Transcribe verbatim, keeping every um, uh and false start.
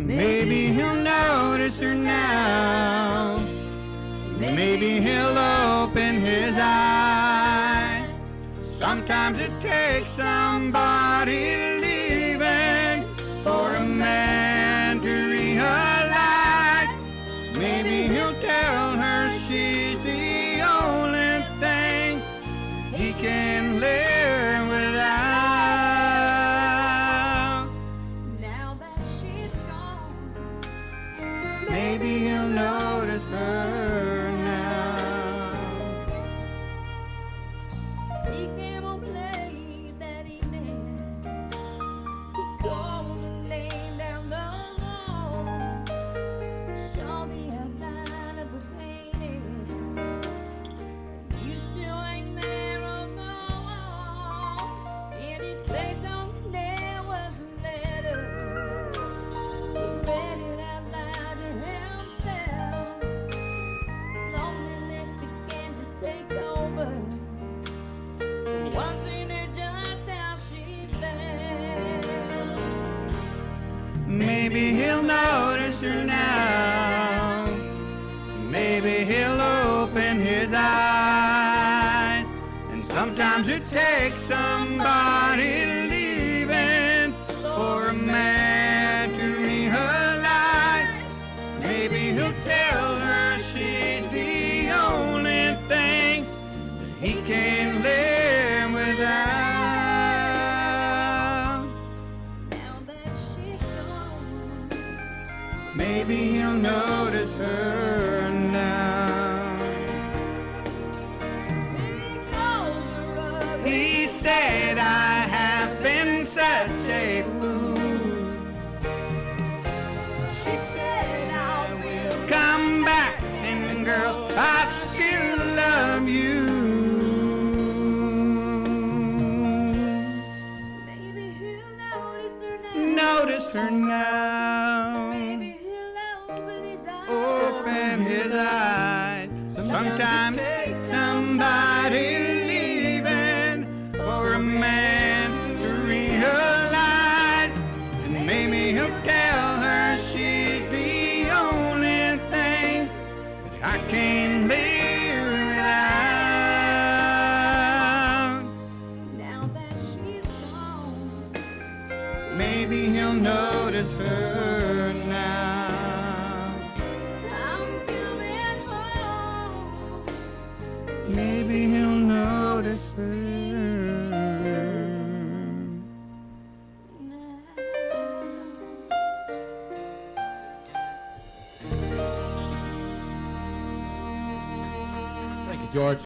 Maybe he'll notice her now. Maybe he'll open his eyes. Sometimes it takes somebody leaving for a man to realize. Maybe he'll tell her she's the only thing he can live without. Now that she's gone, maybe he'll notice her. Maybe he'll notice her now. Maybe he'll open his eyes. And sometimes it takes somebody leaving for a man to realize. Maybe he'll tell her she's the only thing that he can live without. Maybe he'll notice her now. He called her up. He said, I have been such a fool. She said, I will come back, and girl, I still love you. Maybe he'll notice her now. Notice her now. His eyes. Sometimes, Sometimes it takes somebody leaving for a man to realize. And maybe he'll tell her she's the only thing that I can live without. Now that she's gone, maybe he'll notice her now. Maybe he'll notice her. Thank you, George.